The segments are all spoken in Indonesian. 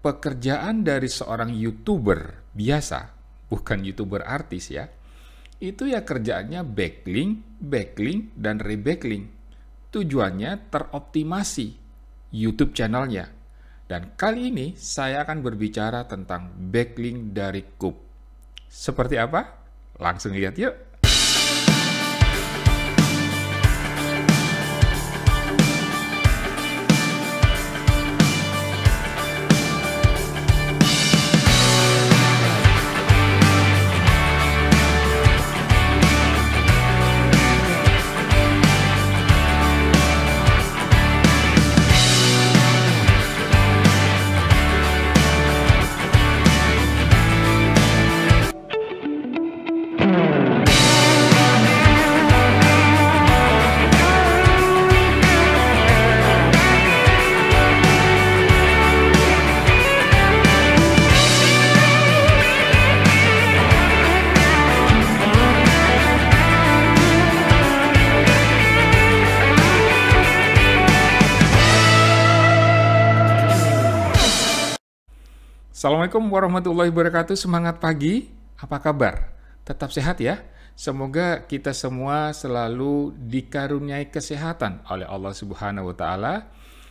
pekerjaan dari seorang YouTuber biasa, bukan YouTuber artis ya, itu ya kerjaannya backlink, backlink, dan rebacklink. Tujuannya teroptimasi YouTube channelnya. Dan kali ini saya akan berbicara tentang backlink dari Coub. Seperti apa? Langsung lihat yuk. Assalamualaikum warahmatullahi wabarakatuh, semangat pagi, apa kabar? Tetap sehat ya? Semoga kita semua selalu dikaruniai kesehatan oleh Allah Subhanahu wa Ta'ala,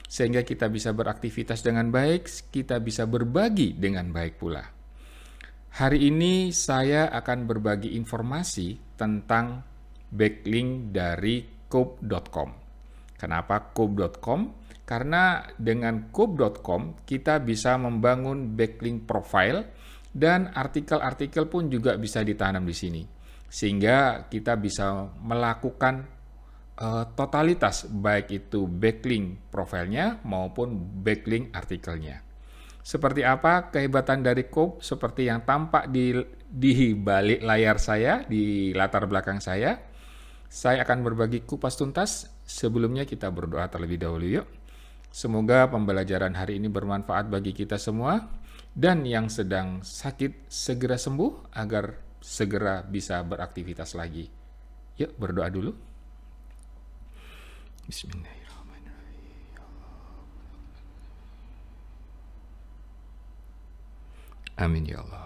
sehingga kita bisa beraktivitas dengan baik, kita bisa berbagi dengan baik pula. Hari ini saya akan berbagi informasi tentang backlink dari Coub.com. Kenapa Coub.com? Karena dengan Coub.com kita bisa membangun backlink profile dan artikel-artikel pun juga bisa ditanam di sini. Sehingga kita bisa melakukan totalitas baik itu backlink profilnya maupun backlink artikelnya. Seperti apa kehebatan dari Coub? Seperti yang tampak di balik layar saya, di latar belakang saya akan berbagi kupas tuntas. Sebelumnya kita berdoa terlebih dahulu yuk. Semoga pembelajaran hari ini bermanfaat bagi kita semua, dan yang sedang sakit segera sembuh agar segera bisa beraktivitas lagi. Yuk berdoa dulu. Bismillahirrahmanirrahim. Amin ya Allah.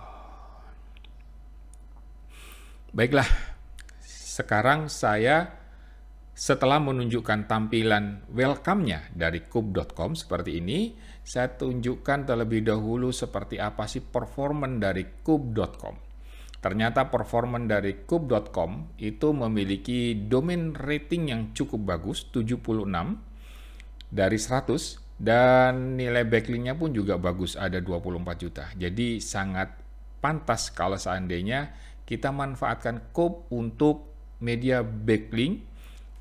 Baiklah, sekarang saya setelah menunjukkan tampilan welcome-nya dari Coub.com seperti ini, saya tunjukkan terlebih dahulu seperti apa sih performan dari Coub.com. Ternyata performan dari Coub.com itu memiliki domain rating yang cukup bagus, 76 dari 100, dan nilai backlink-nya pun juga bagus, ada 24 juta. Jadi sangat pantas kalau seandainya kita manfaatkan Coub untuk media backlink,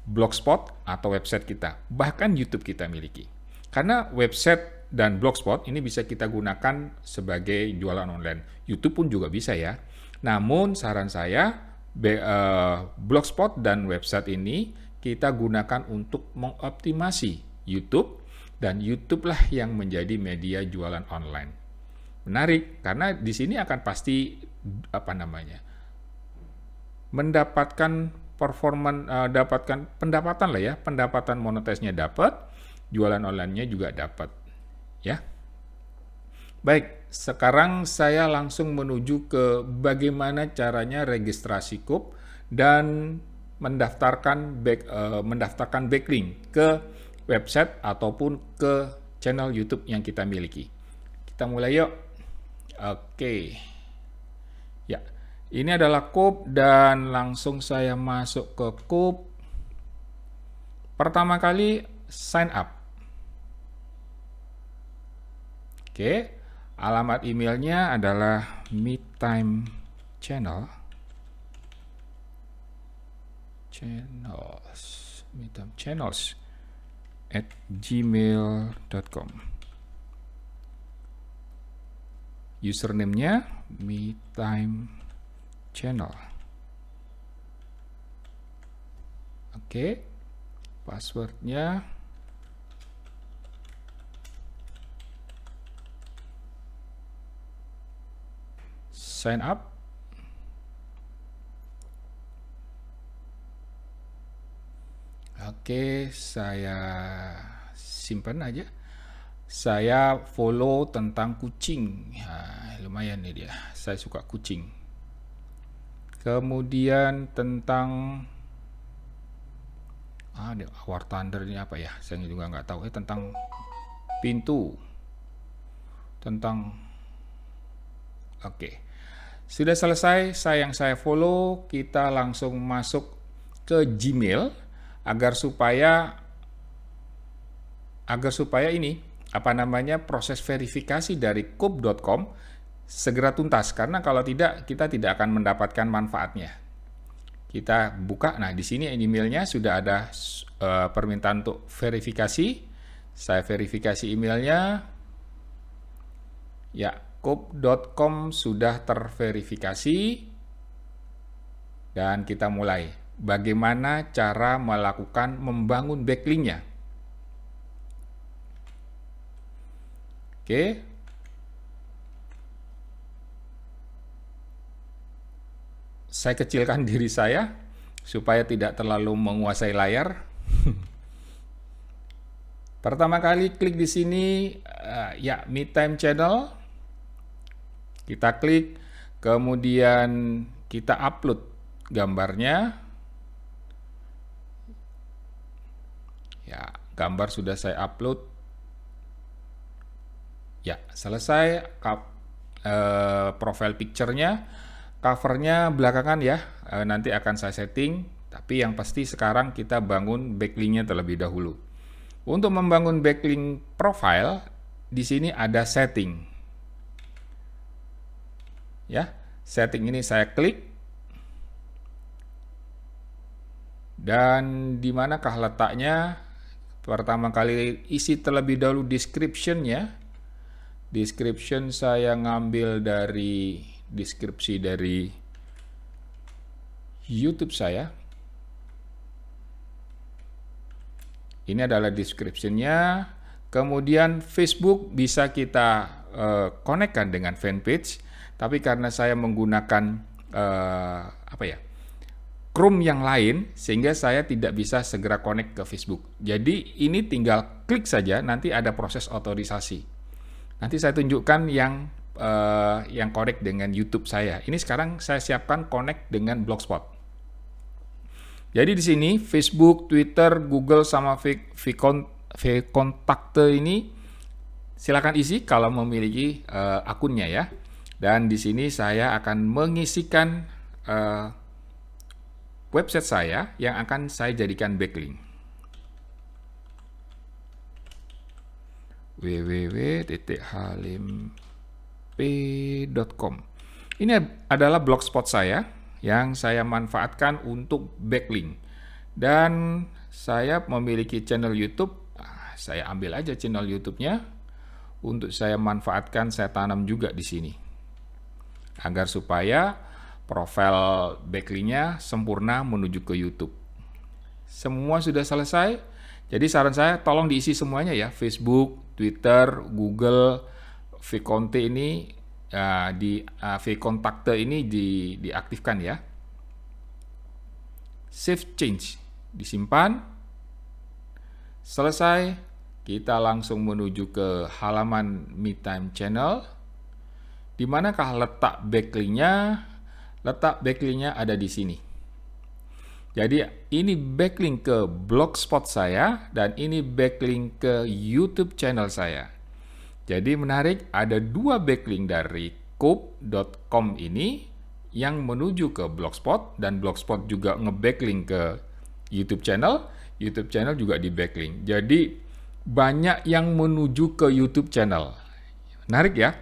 Blogspot atau website kita, bahkan YouTube kita miliki. Karena website dan Blogspot ini bisa kita gunakan sebagai jualan online. YouTube pun juga bisa ya. Namun saran saya, Blogspot dan website ini kita gunakan untuk mengoptimasi YouTube, dan YouTube lah yang menjadi media jualan online. Menarik, karena di sini akan pasti mendapatkan dapatkan pendapatan lah ya, pendapatan monetisnya dapat, jualan online-nya juga dapat ya. Baik, sekarang saya langsung menuju ke bagaimana caranya registrasi Coub dan mendaftarkan backlink ke website ataupun ke channel YouTube yang kita miliki. Kita mulai yuk. Oke. Ya. Ini adalah Coub dan langsung saya masuk ke Coub. Pertama kali sign up. Oke, alamat emailnya adalah meettimechannels@gmail.com. Username-nya meettimechannel. Oke, passwordnya sign up. Oke, saya simpan aja. saya follow tentang kucing. Lumayan nih dia, saya suka kucing. Kemudian tentang War Thunder ini apa ya, saya juga nggak tahu. Tentang pintu, tentang oke. Sudah selesai saya follow, kita langsung masuk ke Gmail agar supaya ini proses verifikasi dari Coub.com segera tuntas, karena kalau tidak kita tidak akan mendapatkan manfaatnya. Kita buka, nah di sini emailnya sudah ada permintaan untuk verifikasi. Saya verifikasi emailnya. Ya, Coub.com sudah terverifikasi dan kita mulai. Bagaimana cara melakukan membangun backlinknya? Oke. Saya kecilkan diri saya supaya tidak terlalu menguasai layar. Pertama kali klik di sini ya Midtime Channel. Kita klik, kemudian kita upload gambarnya. Ya, gambar sudah saya upload. Ya, selesai. Profile picture-nya, covernya belakangan ya. Nanti akan saya setting, tapi yang pasti sekarang kita bangun backlink-nya terlebih dahulu. Untuk membangun backlink profile, di sini ada setting. Ya, setting ini saya klik, dan di manakah letaknya? Pertama kali isi terlebih dahulu description-nya. Description saya ngambil dari deskripsi dari YouTube saya. Ini adalah description-nya. Kemudian Facebook bisa kita konekkan dengan fanpage. Tapi karena saya menggunakan Chrome yang lain, sehingga saya tidak bisa segera connect ke Facebook. Jadi ini tinggal klik saja, nanti ada proses otorisasi. Nanti saya tunjukkan yang connect dengan YouTube saya. Ini sekarang saya siapkan connect dengan Blogspot. Jadi di sini Facebook, Twitter, Google sama VK.com ini silakan isi kalau memiliki akunnya ya. Dan di sini saya akan mengisikan website saya yang akan saya jadikan backlink. www.halimp.com. Ini adalah Blogspot saya yang saya manfaatkan untuk backlink. Dan saya memiliki channel YouTube. Saya ambil aja channel YouTube-nya untuk saya manfaatkan, saya tanam juga di sini, agar supaya profil backlink-nya sempurna menuju ke YouTube. Semua sudah selesai. Jadi saran saya tolong diisi semuanya ya, Facebook, Twitter, Google, VK.com ini VK.com ini diaktifkan ya. Save change, disimpan. Selesai, kita langsung menuju ke halaman Midtime Channel. Di manakah letak backlink-nya? Letak backlink-nya ada di sini. Jadi ini backlink ke Blogspot saya dan ini backlink ke YouTube channel saya. Jadi menarik, ada dua backlink dari Coub.com ini yang menuju ke Blogspot, dan Blogspot juga nge-backlink ke YouTube channel juga di backlink. Jadi banyak yang menuju ke YouTube channel. Menarik ya?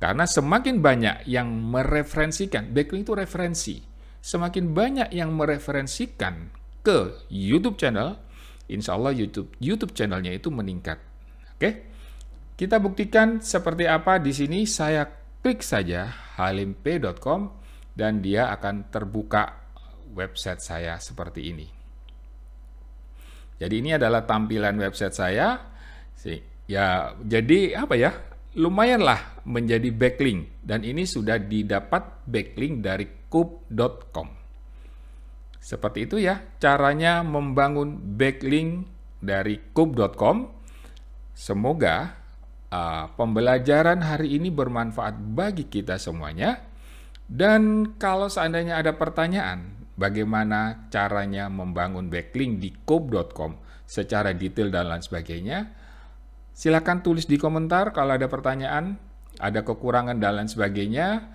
Karena semakin banyak yang mereferensikan, backlink itu referensi, semakin banyak yang mereferensikan ke YouTube channel, insya Allah YouTube channelnya itu meningkat. Oke, kita buktikan seperti apa di sini. Saya klik saja halimp.com dan dia akan terbuka website saya seperti ini. Jadi ini adalah tampilan website saya. Ya, jadi apa ya? Lumayanlah menjadi backlink, dan ini sudah didapat backlink dari Coub.com. Seperti itu ya caranya membangun backlink dari Coub.com. Semoga Pembelajaran hari ini bermanfaat bagi kita semuanya. Dan kalau seandainya ada pertanyaan bagaimana caranya membangun backlink di Coub.com secara detail dan lain sebagainya, silakan tulis di komentar kalau ada pertanyaan, ada kekurangan dan lain sebagainya.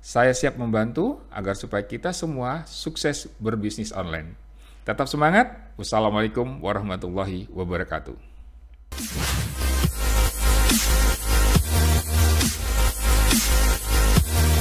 Saya siap membantu agar supaya kita semua sukses berbisnis online. Tetap semangat. Wassalamualaikum warahmatullahi wabarakatuh.